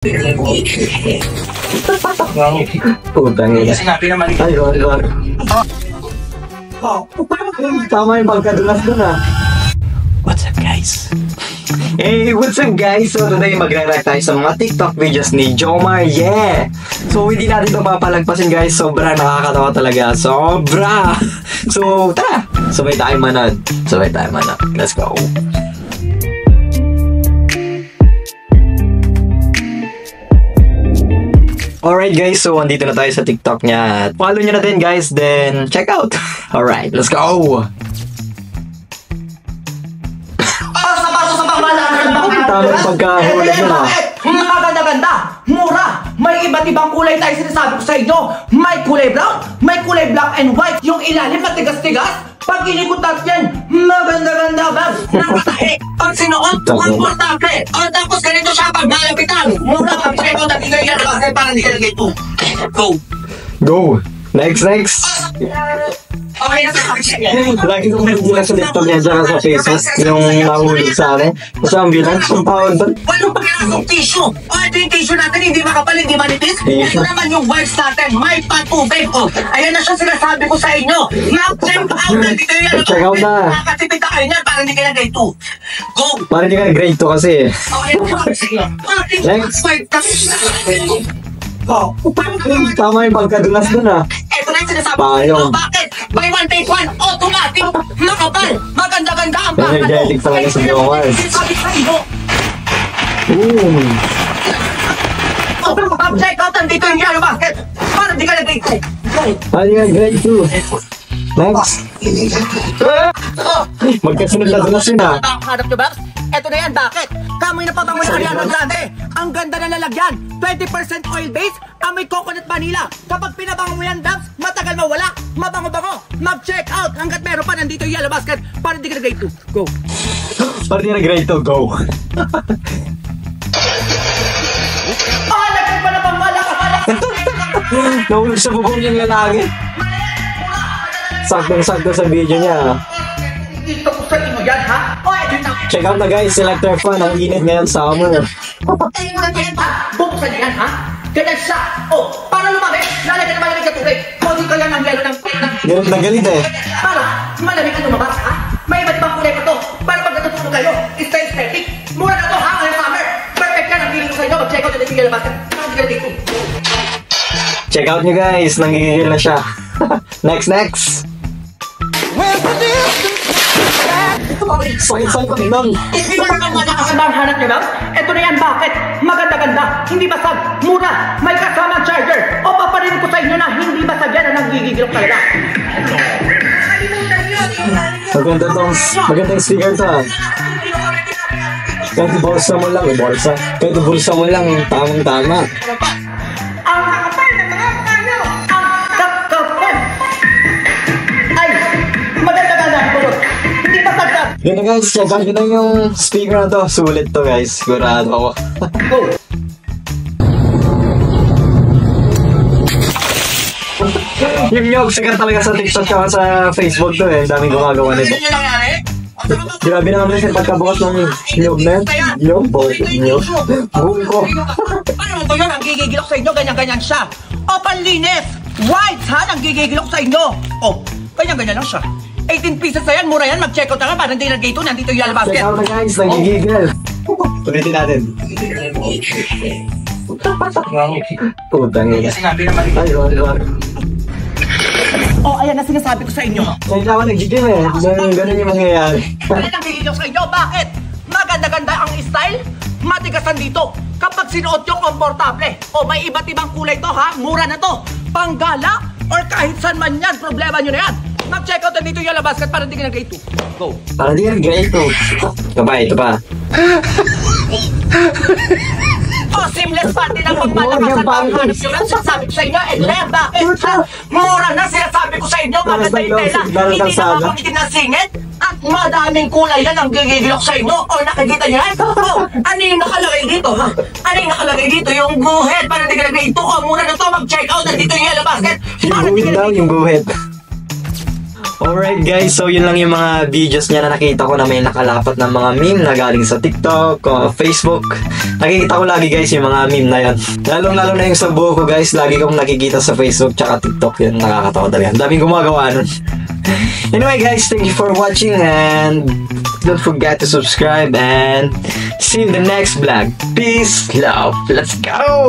What's up guys? So today magre-react tayo sa mga TikTok videos ni Jomar. Yeah! So hindi natin ito papalagpasin guys. Sobra nakakatawa talaga. Sobra! So tara! Sabay tayo manood. Let's go! Alright guys, so andito na tayo sa TikTok niya. Follow nyo na din guys, then check out. Alright, let's go! Tamang pagkahulag nyo na. Maganda-ganda, mura, may iba't ibang kulay tayo sinasabi ko sa inyo. May kulay brown, may kulay black and white. Yung ilalim matigas-tigas. Pag inikutat yan, maganda-ganda babs. Nakatahe, pag sinuot, komportable. O tapos ganito siya pag malapitan. Mura pag sinuot at ingay yan. Bakit parang hindi ka nagay ito. Go! Next! Okay na sa action yan. Lagi ko magbukas sa laptop niya dyan sa Facebook. Yung nahulig sa akin. Kasi ang bilans, sumpahod ba? Walang pagkakasok ng tissue. O ito yung tissue natin, hindi makapal, hindi manipis. Ito naman yung wipes natin. May patubig. Ayan na siya sinasabi ko sa inyo. Check out na dito yan. Check out na. Nakakasipita kayo niyan para hindi kayo na grade 2. Go! Para hindi ka na grade 2 kasi. Okay. Next. Tama yung pagkadulas dun ah. Ito na yung sinasabi ko. Bakit? Buy one, take one, automatic, nakapal, maganda-ganda ang baka nyo. Energetic talaga sa Jomar. Check out, andito yung yellow basket. Para di ka na grade 2. Para di ka na grade 2. Next. Magkasunod na dulas yun ah. Harap nyo babs, eto na yan, bakit? Kamoy na pabango na Ariana Grande. Ang ganda na lalagyan, 20% oil base, amoy coconut vanilla. Kapag pinabango mo yan, babs, matagal mawala. Mabango-bango, mag-check out. Hanggat meron pa, nandito yung yellow basket. Para di ka na grade 2, go. Para di na grade 2, go. Ah, nagkip pa na pang malakapala. Naulog sa bubong yung lalaki. Saktong-sakto sa video niya. Dito ko sa imo yan, ha? Check out na guys, selector fan. Ang init ngayon, summer. Pagkain mo lang yan pa, buksan yan ha. Ganag siya, para lumamig, lalagyan na malamig sa tubig. Pwede ko yan ang yelo ng pinag. Ganag na galit eh. Para malamig ang lumabas ha. May iba't ibang kulay pa to, para pag natutulog kayo, stay static. Mura na to ha, ngayon summer. Perfect na, nagigil ko sa inyo, mag-check out na dito yung labasan. Check out nyo guys, nanggigil na siya. Next. Sakit lang. Hindi ba naman nakakabang hanap niya lang? Ito na yan, bakit? Maganda-ganda, hindi basag, mura, may kasama charger. O paparin ko sa inyo na hindi basag yan ang nanggigigil ko talaga. Magandang sticker to ha. Kahit bulsa mo lang, tamang-tama. Ang kakapal na mga kanyo. Ang kakapal. Ay, maganda-ganda. Hindi basag lang. Yun na guys, check out na yung speaker na to. Sulit to guys, sigurado ako. Go! Yung nyog, sikat talaga sa TikTok ka sa Facebook to eh. Daming gumagawa nito. Grabe naman kasi pagkabukas ng nyog na yun. Nyog? Buhong ko. Paano to yun? Ang gigigilok sa inyo, ganyan-ganyan siya. O, panlinis! White ha, ang gigigilok sa inyo. O, ganyan-ganyan lang siya. 18 pieces na yan, mura yan, mag-check out na ka para hindi nag-gay ito, nandito yung lalabas yan. Check out na guys, nagigigil. Ulitin natin. Ayan na sinasabi ko sa inyo. Kaya naman nag-gigil eh, ganun yung mangyayari. Ayan ang gigil sa inyo, bakit? Maganda-ganda ang style, matigasan dito. Kapag sinuot yung komportable, o may iba't ibang kulay to ha, mura na to. Panggala, or kahit saan man yan, problema nyo na yan. Mag-check out dito yung basket para di ka nag-grade 2. Go! Para di ka nag-grade 2. Kabay, ito pa. Seamless pati ng pagmalakasan ang hanap nyo lang. Sasabi ko sa inyo, bakit? Mura na sinasabi ko sa inyo, maganda yung tela. Hindi na mapagitin ng singit. At madaming kulay na nang gigigilok sa inyo. O nakikita nyo yan? Ano yung nakalagay dito? Yung guhit para di ka nag-grade 2. O mura na to, mag-check out na dito yung basket. Para di ka nag-grade 2. Yung guhit. Alright guys, so yun lang yung mga videos niya na nakita ko na may nakalapat ng mga meme na galing sa TikTok o Facebook. Nakikita ko lagi guys yung mga meme na yan. Lalo na yung sa buho ko guys, lagi kong nakikita sa Facebook tsaka TikTok. Yun, nakakatawa talaga. Ang daming gumagawa nun. Anyway guys, thank you for watching and don't forget to subscribe and see you in the next vlog. Peace, love, let's go!